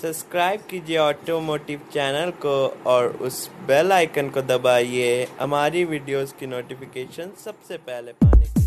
Subscribe कीजिए automotive channel को और उस बेल आइकन को दबाइए हमारी वीडियोस की नोटिफिकेशन सबसे पहले पाने के लिए।